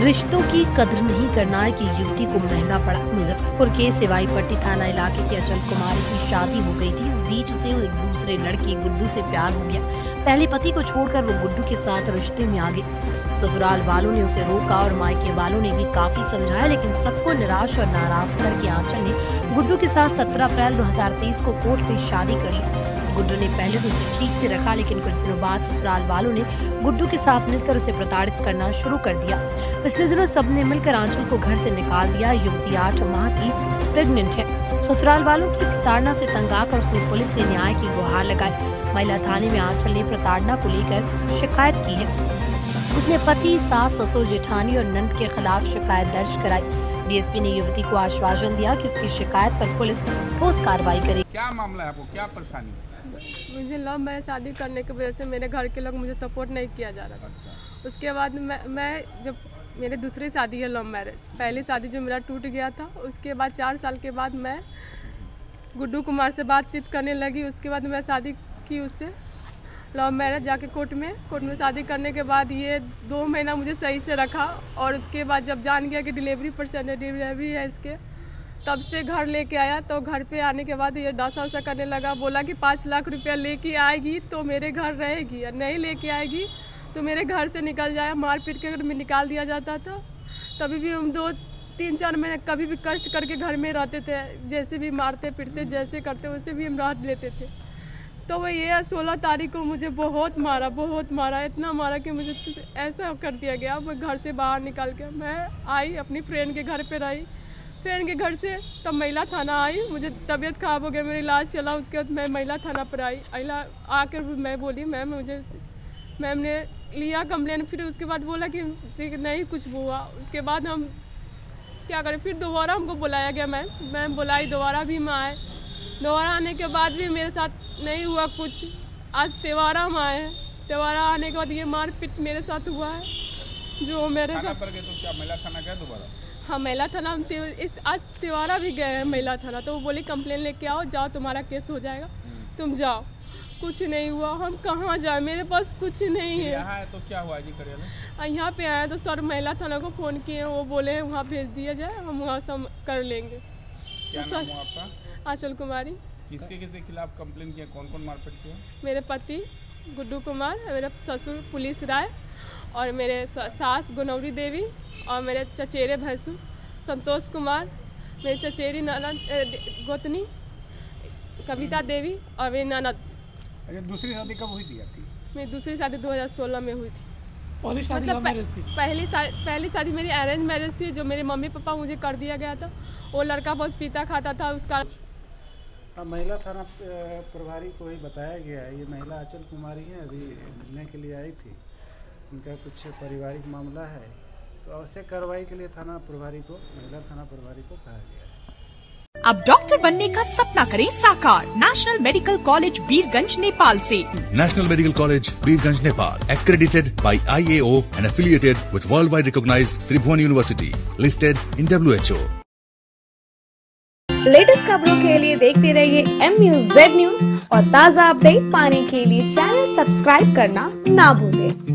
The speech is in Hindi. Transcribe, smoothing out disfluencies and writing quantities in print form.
रिश्तों की कदर नहीं करना कि युवती को महंगा पड़ा। मुजफ्फरपुर के सिवाईपट्टी थाना इलाके के अचल कुमारी की शादी हो गई थी। इस बीच उसे एक दूसरे लड़के गुड्डू से प्यार हो गया। पहले पति को छोड़कर वो गुड्डू के साथ रिश्ते में आ गई। ससुराल वालों ने उसे रोका और मायके वालों ने भी काफी समझाया, लेकिन सबको निराश और नाराज करके आंचल ने गुड्डू के साथ 17 अप्रैल 2023 को कोर्ट में शादी कर ली। गुड्डू ने पहले तो उसे ठीक से रखा, लेकिन कुछ दिनों बाद ससुराल वालों ने गुड्डू के साथ मिलकर उसे प्रताड़ित करना शुरू कर दिया। पिछले दिनों सबने मिलकर आंचल को घर से निकाल दिया। युवती 8 माह की प्रेग्नेंट है। ससुराल वालों की प्रताड़ना से तंग आकर उसने पुलिस से न्याय की गुहार लगाई। महिला थाने में आंचल ने प्रताड़ना को लेकर शिकायत की है। उसने पति, सास, ससुर, जेठानी और नंद के खिलाफ शिकायत दर्ज कराई। डीएसपी ने युवती को आश्वासन दिया कि उसकी शिकायत पर पुलिस ठोस कार्रवाई करेगी। क्या मामला है, आपको क्या परेशानी? मुझे लव मैरिज शादी करने की वजह से मेरे घर के लोग मुझे सपोर्ट नहीं किया जा रहा था। उसके बाद मैं जब मेरे दूसरी शादी है लव मैरिज, पहली शादी जो मेरा टूट गया था, उसके बाद 4 साल के बाद मैं गुड्डू कुमार से बातचीत करने लगी। उसके बाद मैं शादी की उससे लव मैरिज जाके कोर्ट में शादी करने के बाद ये 2 महीना मुझे सही से रखा और उसके बाद जब जान गया कि डिलीवरी परसेंट डिलीवरी है इसके, तब से घर लेके आया। तो घर पे आने के बाद ये डांसा करने लगा, बोला कि 5 लाख रुपया लेके आएगी तो मेरे घर रहेगी और नहीं लेके आएगी तो मेरे घर से निकल जाए। मार पीट के घर निकाल दिया जाता था। तभी भी हम 2-3-4 महीने कभी भी कष्ट करके घर में रहते थे। जैसे भी मारते पीटते जैसे करते वैसे भी हम राहत लेते थे। तो वो ये 16 तारीख को मुझे बहुत मारा, इतना मारा कि मुझे ऐसा कर दिया गया। मैं घर से बाहर निकाल के मैं आई, अपनी फ्रेंड के घर पे रही। फ्रेंड के घर से तब महिला थाना आई। मुझे तबीयत खराब हो गया, मेरा इलाज चला। उसके बाद मैं महिला थाना पर आई। आकर मैं बोली मैम मुझे, मैम ने लिया कंप्लेन। फिर उसके बाद बोला कि नहीं कुछ हुआ। उसके बाद हम क्या करें, फिर दोबारा हमको बुलाया गया। मैम बुलाई, दोबारा भी मैं आए। दोबारा आने के बाद भी मेरे साथ नहीं हुआ कुछ। आज त्योहारा में आए, त्योहारा आने के बाद ये मारपीट मेरे साथ हुआ है जो मेरे साथ। तो क्या महिला थाना गए दोबारा? हाँ, महिला थाना इस आज त्योहारा भी गए हैं महिला थाना। तो वो बोले कंप्लेन लेके आओ, जाओ तुम्हारा केस हो जाएगा, तुम जाओ। कुछ नहीं हुआ, हम कहाँ जाए, मेरे पास कुछ नहीं है। यहाँ तो क्या हुआ जी, करिए यहाँ पे आया तो सर महिला थाना को फ़ोन किए, वो बोले वहाँ भेज दिया जाए, हम वहाँ सब कर लेंगे। क्या नाम हुआ आपका? आचल कुमारी। किसके किसके खिलाफ कंप्लेन किया, कौन कौन मारपीट किया? मेरे पति गुड्डू कुमार, मेरे ससुर पुलिस राय और मेरे सास गुनौरी देवी और मेरे चचेरे भैंसू संतोष कुमार, मेरी चचेरी ननद गोतनी कविता देवी और मेरी ननद। दूसरी शादी कब हुई थी आपकी? मेरी दूसरी शादी 2016 में हुई थी। पहली शादी मेरी अरेंज मैरिज थी, जो मेरे मम्मी पापा मुझे कर दिया गया था। वो लड़का बहुत पीता खाता था। उसका महिला थाना प्रभारी को ही बताया गया है। ये महिला आंचल कुमारी हैं, अभी मिलने के लिए आई थी। इनका कुछ पारिवारिक मामला है, तो आवश्यक कार्रवाई के लिए थाना प्रभारी को, महिला थाना प्रभारी को कहा गया है। अब डॉक्टर बनने का सपना करें साकार। National medical college Birgunj Nepal से। National medical college Birgunj Nepal, accredited by IAO and affiliated with worldwide recognized Tribhuvan University, listed in WHO. Latest खबरों के लिए देखते रहिए AMUSED News और ताज़ा अपडेट पाने के लिए चैनल सब्सक्राइब करना ना भूलें।